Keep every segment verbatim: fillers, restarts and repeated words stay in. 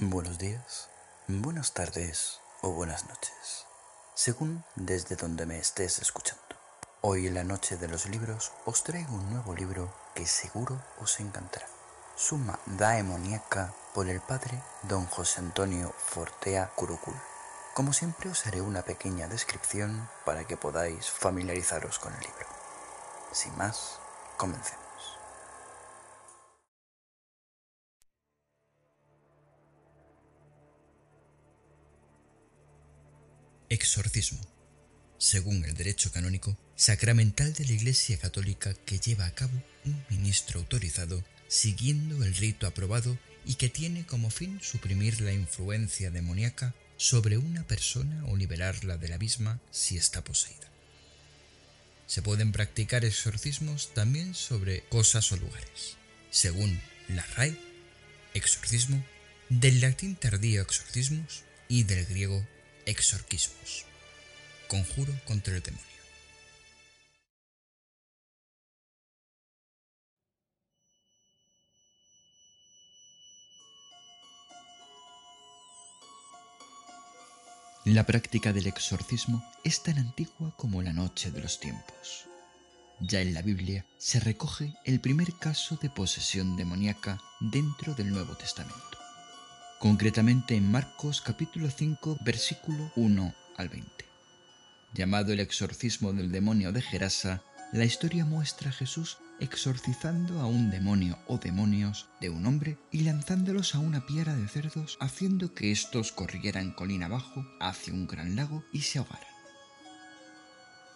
Buenos días, buenas tardes o buenas noches, según desde donde me estés escuchando. Hoy en la noche de los libros os traigo un nuevo libro que seguro os encantará. Suma Daemoniaca por el padre don José Antonio Fortea Curucul. Como siempre os haré una pequeña descripción para que podáis familiarizaros con el libro. Sin más, comencemos. Exorcismo, según el derecho canónico, sacramental de la Iglesia Católica que lleva a cabo un ministro autorizado siguiendo el rito aprobado y que tiene como fin suprimir la influencia demoníaca sobre una persona o liberarla de la misma si está poseída. Se pueden practicar exorcismos también sobre cosas o lugares. Según la R A E, exorcismo, del latín tardío exorcismus y del griego exorcismos, conjuro contra el demonio. La práctica del exorcismo es tan antigua como la noche de los tiempos. Ya en la Biblia se recoge el primer caso de posesión demoníaca dentro del Nuevo Testamento. Concretamente en Marcos capítulo cinco, versículo uno al veinte. Llamado el exorcismo del demonio de Gerasa, la historia muestra a Jesús exorcizando a un demonio o demonios de un hombre y lanzándolos a una piara de cerdos, haciendo que estos corrieran colina abajo hacia un gran lago y se ahogaran.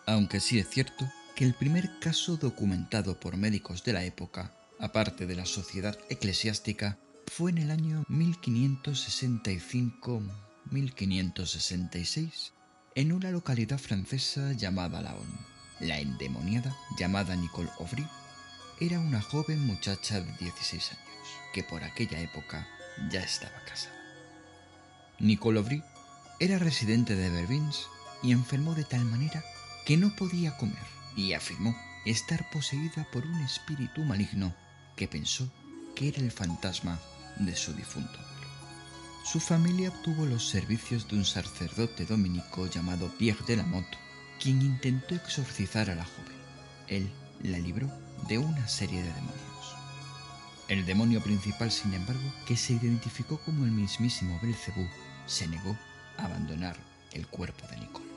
Aunque sí es cierto que el primer caso documentado por médicos de la época, aparte de la sociedad eclesiástica, fue en el año mil quinientos sesenta y cinco a mil quinientos sesenta y seis en una localidad francesa llamada Laon. La endemoniada, llamada Nicole Aubry, era una joven muchacha de dieciséis años que por aquella época ya estaba casada. Nicole Aubry era residente de Vervins y enfermó de tal manera que no podía comer y afirmó estar poseída por un espíritu maligno que pensó que era el fantasma de su difunto abuelo. Su familia obtuvo los servicios de un sacerdote dominico llamado Pierre de la Motte, quien intentó exorcizar a la joven. Él la libró de una serie de demonios. El demonio principal, sin embargo, que se identificó como el mismísimo Belcebú, se negó a abandonar el cuerpo de Nicole.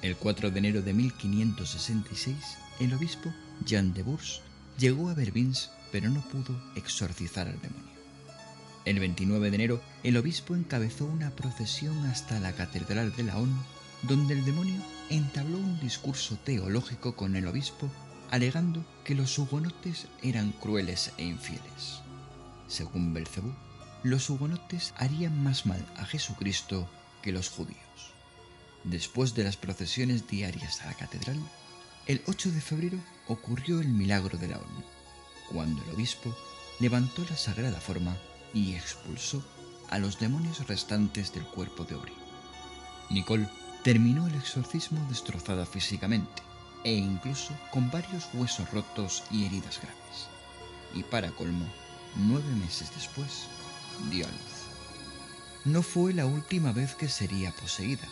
El cuatro de enero de mil quinientos sesenta y seis, el obispo Jean de Bourges llegó a Vervins, pero no pudo exorcizar al demonio. El veintinueve de enero, el obispo encabezó una procesión hasta la Catedral de Laon, donde el demonio entabló un discurso teológico con el obispo, alegando que los hugonotes eran crueles e infieles. Según Belcebú, los hugonotes harían más mal a Jesucristo que los judíos. Después de las procesiones diarias a la catedral, el ocho de febrero ocurrió el milagro de Laon, cuando el obispo levantó la sagrada forma y expulsó a los demonios restantes del cuerpo de Aubry. Nicole terminó el exorcismo destrozada físicamente e incluso con varios huesos rotos y heridas graves. Y para colmo, nueve meses después, dio a luz. No fue la última vez que sería poseída.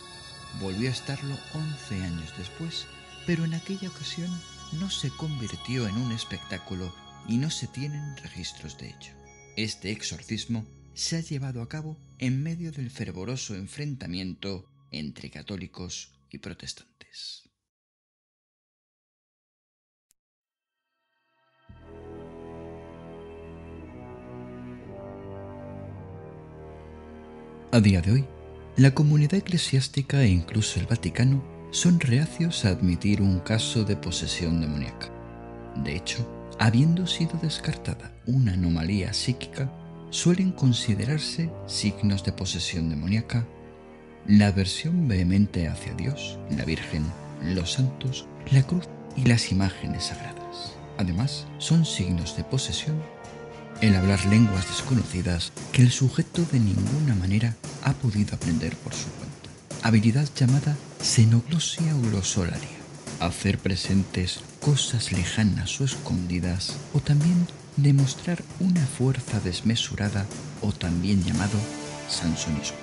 Volvió a estarlo once años después, pero en aquella ocasión no se convirtió en un espectáculo y no se tienen registros de ello. Este exorcismo se ha llevado a cabo en medio del fervoroso enfrentamiento entre católicos y protestantes. A día de hoy, la comunidad eclesiástica e incluso el Vaticano son reacios a admitir un caso de posesión demoníaca. De hecho, habiendo sido descartada una anomalía psíquica, suelen considerarse signos de posesión demoníaca la aversión vehemente hacia Dios, la Virgen, los santos, la cruz y las imágenes sagradas. Además, son signos de posesión el hablar lenguas desconocidas que el sujeto de ninguna manera ha podido aprender por su cuenta, habilidad llamada xenoglosia o glosolalia, hacer presentes cosas lejanas o escondidas, o también demostrar una fuerza desmesurada o también llamado sansonismo.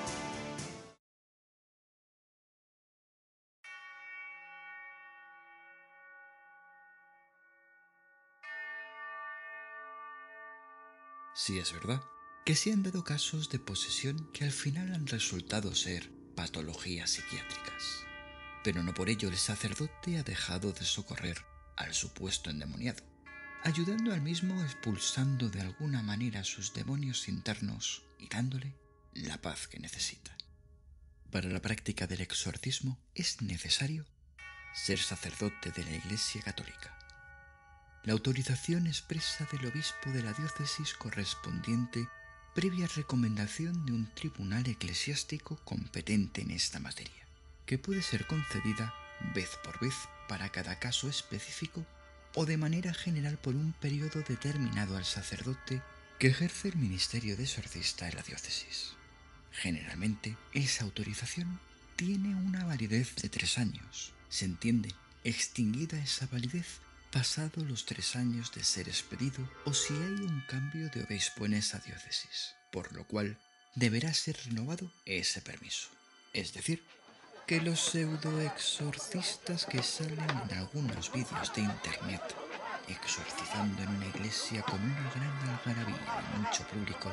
Sí es verdad que se han dado casos de posesión que al final han resultado ser patologías psiquiátricas, pero no por ello el sacerdote ha dejado de socorrer al supuesto endemoniado, ayudando al mismo expulsando de alguna manera sus demonios internos y dándole la paz que necesita. Para la práctica del exorcismo es necesario ser sacerdote de la Iglesia Católica. La autorización expresa del obispo de la diócesis correspondiente previa recomendación de un tribunal eclesiástico competente en esta materia, que puede ser concedida vez por vez para cada caso específico o de manera general por un periodo determinado al sacerdote que ejerce el ministerio de exorcista en la diócesis. Generalmente, esa autorización tiene una validez de tres años. Se entiende extinguida esa validez pasado los tres años de ser expedido o si hay un cambio de obispo en esa diócesis, por lo cual deberá ser renovado ese permiso. Es decir, que los pseudoexorcistas que salen en algunos vídeos de internet exorcizando en una iglesia con una gran algarabía y mucho público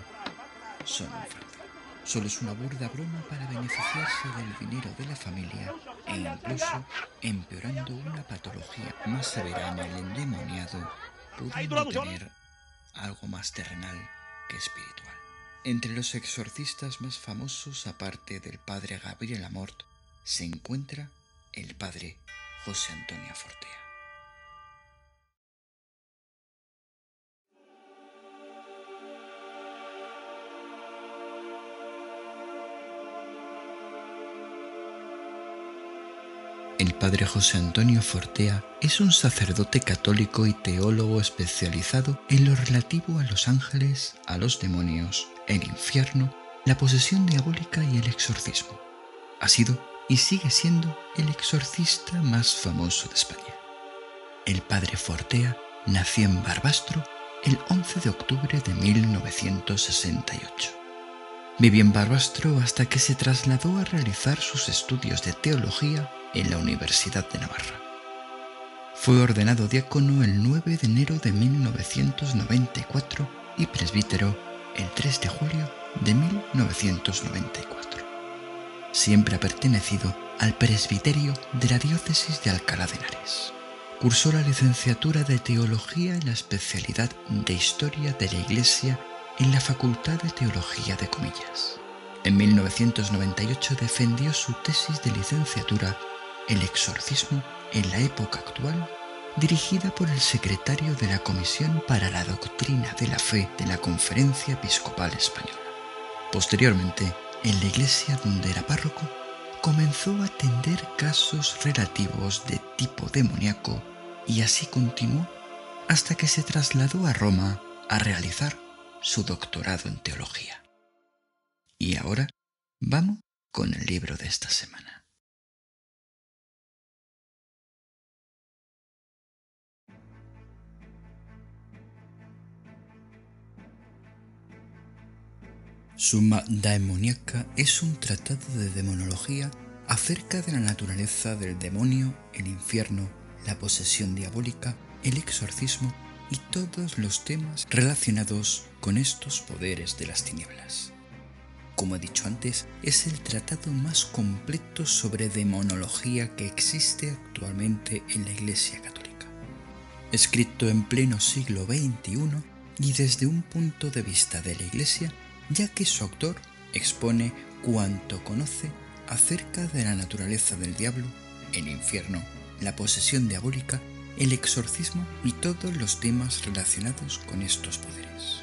son un fraude. Solo es una burda broma para beneficiarse del dinero de la familia e incluso empeorando una patología más severa en el endemoniado, pudiendo tener algo más terrenal que espiritual. Entre los exorcistas más famosos, aparte del padre Gabriel Amort, se encuentra el padre José Antonio Fortea. El padre José Antonio Fortea es un sacerdote católico y teólogo especializado en lo relativo a los ángeles, a los demonios, el infierno, la posesión diabólica y el exorcismo. Ha sido y sigue siendo el exorcista más famoso de España. El padre Fortea nació en Barbastro el once de octubre de mil novecientos sesenta y ocho. Vivió en Barbastro hasta que se trasladó a realizar sus estudios de teología en la Universidad de Navarra. Fue ordenado diácono el nueve de enero de mil novecientos noventa y cuatro y presbítero el tres de julio de mil novecientos noventa y cuatro. Siempre ha pertenecido al presbiterio de la diócesis de Alcalá de Henares. Cursó la licenciatura de Teología y la especialidad de Historia de la Iglesia en la Facultad de Teología de Comillas. En mil novecientos noventa y ocho defendió su tesis de licenciatura El exorcismo en la época actual, dirigida por el secretario de la Comisión para la Doctrina de la Fe de la Conferencia Episcopal Española. Posteriormente, en la iglesia donde era párroco, comenzó a atender casos relativos de tipo demoníaco y así continuó hasta que se trasladó a Roma a realizar su doctorado en teología. Y ahora vamos con el libro de esta semana. Suma Daemoniaca es un tratado de demonología acerca de la naturaleza del demonio, el infierno, la posesión diabólica, el exorcismo y todos los temas relacionados con estos poderes de las tinieblas. Como he dicho antes, es el tratado más completo sobre demonología que existe actualmente en la Iglesia Católica. Escrito en pleno siglo veintiuno y desde un punto de vista de la Iglesia, ya que su autor expone cuanto conoce acerca de la naturaleza del diablo, el infierno, la posesión diabólica, el exorcismo y todos los temas relacionados con estos poderes.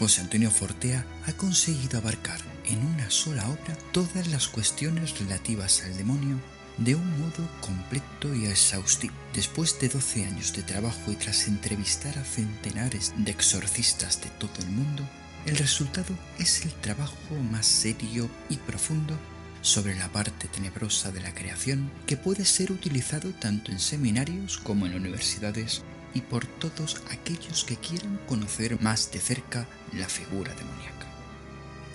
José Antonio Fortea ha conseguido abarcar en una sola obra todas las cuestiones relativas al demonio de un modo completo y exhaustivo. Después de doce años de trabajo y tras entrevistar a centenares de exorcistas de todo el mundo, el resultado es el trabajo más serio y profundo sobre la parte tenebrosa de la creación que puede ser utilizado tanto en seminarios como en universidades y por todos aquellos que quieran conocer más de cerca la figura demoníaca.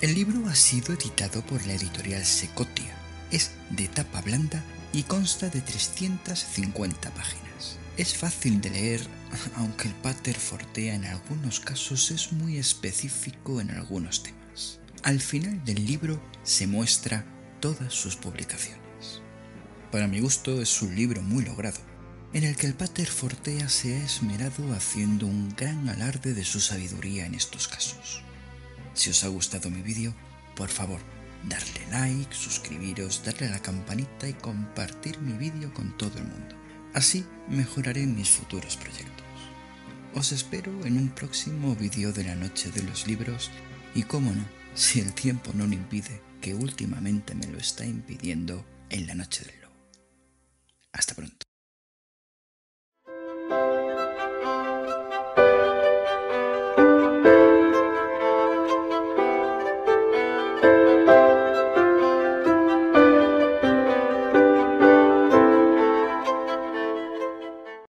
El libro ha sido editado por la editorial Secotia, es de tapa blanda y consta de trescientas cincuenta páginas. Es fácil de leer, aunque el pater Fortea en algunos casos es muy específico en algunos temas. Al final del libro se muestra todas sus publicaciones. Para mi gusto es un libro muy logrado, en el que el pater Fortea se ha esmerado haciendo un gran alarde de su sabiduría en estos casos. Si os ha gustado mi vídeo, por favor, darle like, suscribiros, darle a la campanita y compartir mi vídeo con todo el mundo. Así mejoraré mis futuros proyectos. Os espero en un próximo vídeo de la noche de los libros y, cómo no, si el tiempo no lo impide, que últimamente me lo está impidiendo, en la noche del lobo. Hasta pronto.